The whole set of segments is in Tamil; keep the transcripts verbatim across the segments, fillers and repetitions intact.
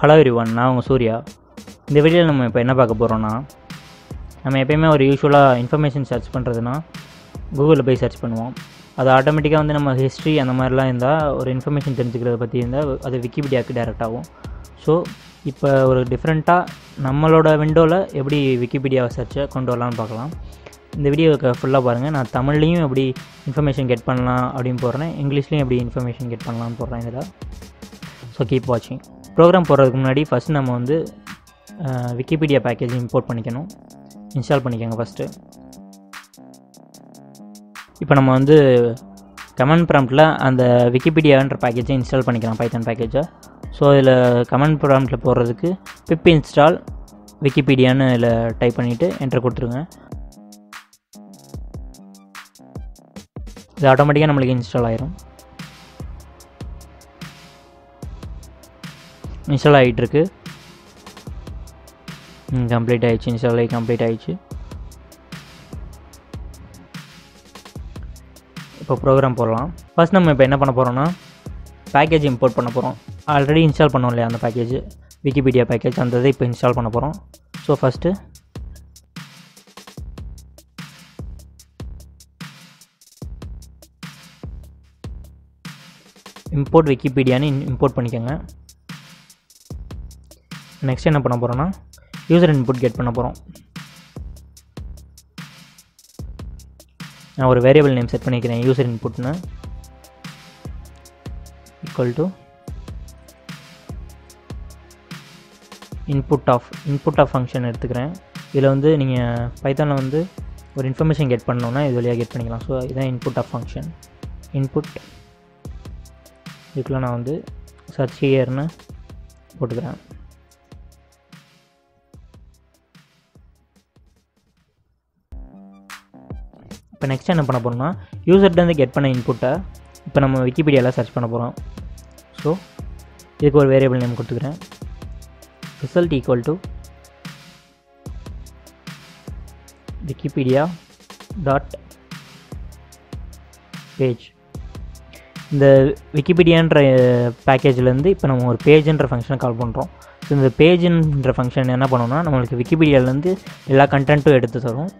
Hello everyone, நான் உங்க சூர்யா. இந்த வீடியோல நம்ம இப்போ என்ன பார்க்க போறோம்னா, நம்ம எப்பவுமே ஒரு யூஷுவலா இன்ஃபர்மேஷன் சர்ச் பண்றதுனா கூகுள்ல போய் சர்ச் பண்ணுவோம். அது ஆட்டோமேட்டிக்கா வந்து நம்ம ஹிஸ்டரி அந்த மாதிரிலாம் இருந்தா ஒரு இன்ஃபர்மேஷன் தெரிஞ்சுக்கிறத பத்தி இருந்தா அது விக்கிபீடியாக்கு டைரக்ட் ஆகும். ஸோ இப்போ ஒரு டிஃப்ரெண்ட்டாக நம்மளோட விண்டோவில் எப்படி விக்கிபீடியாவை சர்ச்சை கொண்டு வரலாம்னு பார்க்கலாம். இந்த வீடியோவுக்கு ஃபுல்லாக பாருங்கள். நான் தமிழ்லையும் எப்படி இன்ஃபர்மேஷன் கெட் பண்ணலாம் அப்படின்னு போடுறேன், இங்கிலீஷ்லையும் எப்படி இன்ஃபர்மேஷன் கெட் பண்ணலாம்னு போடுறேன் இதில். ஸோ கீப் வாட்சிங். ப்ரோக்ராம் போடுறதுக்கு முன்னாடி ஃபஸ்ட் நம்ம வந்து விக்கிபீடியா பேக்கேஜ் இம்போர்ட் பண்ணிக்கணும். இன்ஸ்டால் பண்ணிக்கோங்க ஃபஸ்ட்டு. இப்போ நம்ம வந்து கமெண்ட் ப்ராம்ப்டில் அந்த விக்கிபீடியான்ற பேக்கேஜை இன்ஸ்டால் பண்ணிக்கலாம், பைத்தான் பேக்கேஜை. ஸோ இதில் கமெண்ட் ப்ராம்ப்டில் போடுறதுக்கு பிப் இன்ஸ்டால் விக்கிபீடியான்னு இதில் டைப் பண்ணிவிட்டு என்ட்ரு கொடுத்துருங்க. இது ஆட்டோமேட்டிக்காக நம்மளுக்கு இன்ஸ்டால் ஆயிரும். இன்ஸ்டால் ஆகிட்டுருக்கு. கம்ப்ளீட் ஆகிடுச்சு. இன்ஸ்டால் ஆகி கம்ப்ளீட் ஆகிடுச்சு. இப்போ ப்ரோக்ராம் போடலாம். ஃபஸ்ட் நம்ம இப்போ என்ன பண்ண போகிறோம்னா பேக்கேஜ் இம்போர்ட் பண்ண போகிறோம். ஆல்ரெடி இன்ஸ்டால் பண்ணோம் இல்லையா அந்த பேக்கேஜ், விக்கிபீடியா பேக்கேஜ், அந்த இதை இப்போ இன்ஸ்டால் பண்ண போகிறோம். ஸோ ஃபஸ்ட்டு இம்போர்ட் விக்கிபீடியான்னு இம்போர்ட் பண்ணிக்கோங்க. நெக்ஸ்ட் என்ன பண்ண போகிறோன்னா யூசர் இன்புட் கெட் பண்ண போகிறோம். நான் ஒரு வேரியபிள் நேம் செட் பண்ணிக்கிறேன், யூசர் இன்புட்னு, equal to input of input of function எடுத்துக்கிறேன். இதில் வந்து நீங்கள் பைத்தானில் வந்து ஒரு இன்ஃபர்மேஷன் கெட் பண்ணணுன்னா இது வழியாக கெட் பண்ணிக்கலாம். ஸோ இதுதான் இன்புட் ஆஃப் ஃபங்க்ஷன். இன்புட் இதுக்குள்ள நான் வந்து சர்ச் ஹியர்னு போட்டுக்கிறேன். இப்போ நெக்ஸ்ட் என்ன பண்ண போகிறோம்னா யூசர்கிட்டருந்து கெட் பண்ண இன்புட்டை இப்போ நம்ம விக்கிபீடியாவில் சர்ச் பண்ண போகிறோம். ஸோ இதுக்கு ஒரு வேரியபிள் நேம் கொடுத்துக்கிறேன். Result equal to Wikipedia dot page. இந்த விக்கிபீடியான்ற பேக்கேஜ்லேருந்து இப்போ நம்ம ஒரு பேஜுன்ற ஃபங்க்ஷனை கால் பண்ணுறோம். ஸோ இந்த பேஜுன்ற ஃபங்க்ஷன் என்ன பண்ணோம்னா நம்மளுக்கு விக்கிபீடியாவிலேருந்து எல்லா கண்டென்ட்டும் எடுத்து தரும்.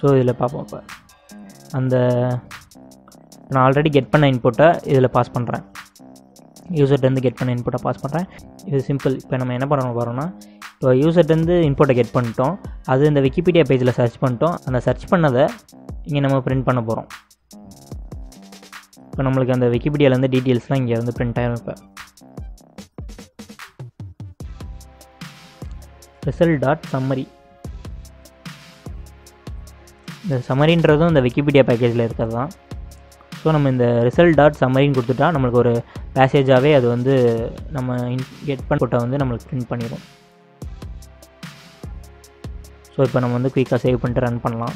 ஸோ இதில் பார்ப்போம். இப்போ அந்த நான் ஆல்ரெடி கெட் பண்ண இன்புட்டை இதில் பாஸ் பண்ணுறேன், யூசர்கிட்டருந்து கெட் பண்ண இன்புட்டை பாஸ் பண்ணுறேன். இது சிம்பிள். இப்போ நம்ம என்ன பண்ணணும் பாருன்னா, இப்போ யூசர்கிட்டருந்து இன்புட்டை கெட் பண்ணிட்டோம், அது இந்த விக்கிபீடியா பேஜில் சர்ச் பண்ணிட்டோம். அந்த சர்ச் பண்ணதை இங்கே நம்ம பிரிண்ட் பண்ண போகிறோம். இப்போ நம்மளுக்கு அந்த விக்கிபீடியாவிலேருந்து டீட்டெயில்ஸ்லாம் இங்கே வந்து பிரிண்ட் ஆகிடும். இப்போ ரிசல்ட் டாட் சம்மரி, இந்த சம்மரின்றதும் இந்த விக்கிபீடியா பேக்கேஜில் இருக்கிறது தான். ஸோ நம்ம இந்த ரிசல்ட் டாட் சம்மரின்னு கொடுத்துட்டா நம்மளுக்கு ஒரு பேசேஜாகவே அது வந்து நம்ம கெட் பண்ண போட்டால் வந்து நம்மளுக்கு பிரிண்ட் பண்ணிடும். ஸோ இப்போ நம்ம வந்து குயிக்காக சேவ் பண்ணிட்டு ரன் பண்ணலாம்.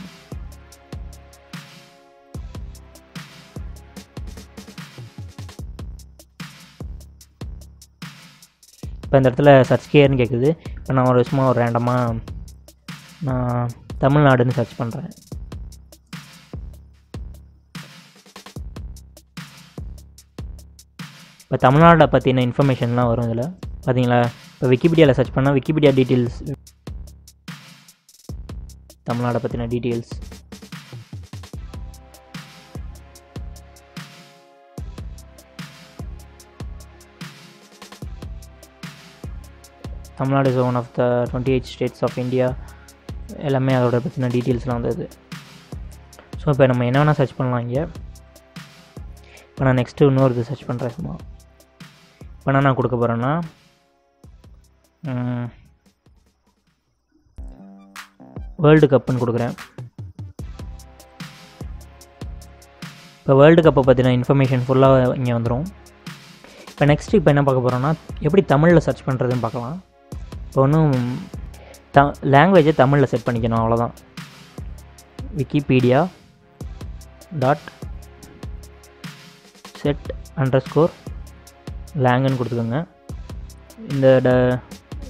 இப்போ இந்த இடத்துல சர்ச் கேர்னு கேட்குது. இப்போ நான் ஒரு சும்மா ஒரு ரேண்டமாக நான் தமிழ்நாடுன்னு சர்ச் பண்ணுறேன். இப்போ தமிழ்நாடை பற்றின இன்ஃபர்மேஷன்லாம் வரும் இதில் பார்த்தீங்களா. இப்போ விக்கிபீடியாவில் சர்ச் பண்ணால் விக்கிபீடியா டீட்டெயில்ஸ், தமிழ்நாடை பற்றின details. Tamil Nadu is one of the twenty eight states of India. எல்லாமே அதோட பற்றின டீட்டெயில்ஸ்லாம் வந்தது. ஸோ இப்போ நம்ம என்ன வேணால் சர்ச் பண்ணலாம் இங்கே. இப்போ நான் நெக்ஸ்ட்டு இன்னொரு இது சர்ச் பண்ணுறேன். சும்மா இப்போ நான் கொடுக்க போகிறேன்னா வேர்ல்டு கப்புன்னு கொடுக்குறேன். இப்போ வேர்ல்டு கப்பை பற்றின இன்ஃபர்மேஷன் ஃபுல்லாக இங்கே வந்துடும். இப்போ நெக்ஸ்ட்டு இப்போ என்ன பார்க்க போகிறோன்னா எப்படி தமிழில் சர்ச் பண்ணுறதுன்னு பார்க்கலாம். இப்போ ஒன்றும் த லாங்குவேஜை தமிழில் செட் பண்ணிக்கணும், அவ்வளோதான். Wikipedia dot set underscore lang and கொடுத்துக்கங்க. இந்த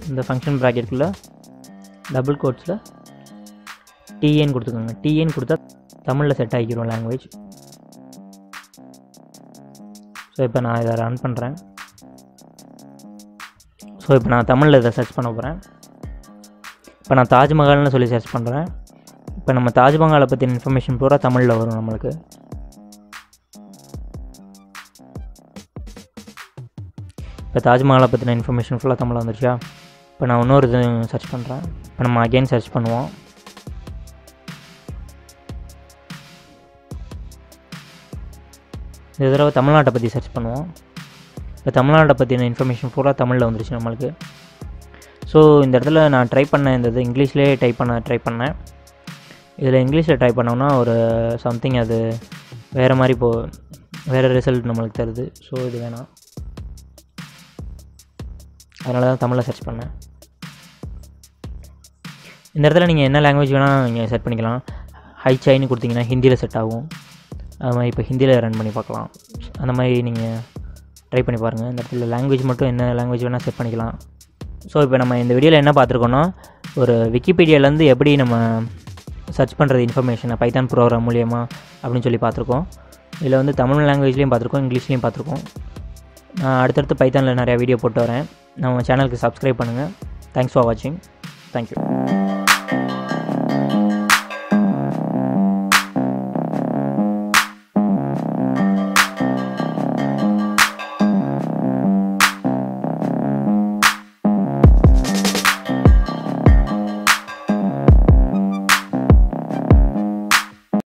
இந்த function bracket குள்ள double quotesல tn கொடுத்துக்கங்க. tn கொடுத்தா தமிழ்ல செட் ஆகிரும் language. சோ இப்போ நான் இத ரன் பண்றேன். சோ இப்போ நான் தமிழ்ல இத சர்ச் பண்ண போறேன். இப்போ நான் தாஜ்மஹால்னு சொல்லி சர்ச் பண்றேன். இப்போ நம்ம தாஜ்மஹாலை பத்தின இன்ஃபர்மேஷன் பூரா தமிழ்ல வரும் நமக்கு. இப்போ தாஜ்மஹாலை பற்றின இன்ஃபர்மேஷன் ஃபுல்லாக தமிழ் வந்துருச்சா? இப்போ நான் இன்னொரு இது சர்ச் பண்ணுறேன். இப்போ நம்ம அகெயின் சர்ச் பண்ணுவோம். இந்த தடவை தமிழ்நாட்டை பற்றி சர்ச் பண்ணுவோம். இப்போ தமிழ்நாட்டை பற்றின இன்ஃபர்மேஷன் ஃபுல்லாக தமிழில் வந்துருச்சு நம்மளுக்கு. ஸோ இந்த இடத்துல நான் ட்ரை பண்ண இந்த இது இங்கிலீஷ்லேயே டைப் பண்ண ட்ரை பண்ணேன். இதில் இங்கிலீஷில் ட்ரை பண்ணோம்னா ஒரு சம்திங் அது வேறு மாதிரி போ வேறு ரிசல்ட் நம்மளுக்கு தருது. ஸோ இது வேணாம், அதனால தான் தமிழில் சர்ச் பண்ணேன். இந்த இடத்துல நீங்கள் என்ன லாங்குவேஜ் வேணால் நீங்கள் செட் பண்ணிக்கலாம். ஹை சைன்னு கொடுத்தீங்கன்னா ஹிந்தியில் செட் ஆகும். அது மாதிரி இப்போ ஹிந்தியில் ரன் பண்ணி பார்க்கலாம். அந்த மாதிரி நீங்கள் ட்ரை பண்ணி பாருங்கள். இந்த இடத்துல லாங்குவேஜ் மட்டும் என்ன லாங்குவேஜ் வேணால் செட் பண்ணிக்கலாம். ஸோ இப்போ நம்ம இந்த வீடியோவில் என்ன பார்த்துருக்கோன்னா, ஒரு விக்கிபீடியாவிலேருந்து எப்படி நம்ம சர்ச் பண்ணுறது இன்ஃபர்மேஷனை பைத்தான் ப்ரோக்ராம் மூலியமாக அப்படின்னு சொல்லி பார்த்துருக்கோம். இதில் வந்து தமிழ் லாங்குவேஜ்லேயும் பார்த்துருக்கோம், இங்கிலீஷ்லேயும் பார்த்துருக்கோம். நான் அடுத்தடுத்து பைத்தானில் நிறையா வீடியோ போட்டு வரேன். நம்ம சேனலுக்கு சப்ஸ்கிரைப் பண்ணுங்கள். தேங்க்ஸ் ஃபார் வாட்சிங். தேங்க்யூ.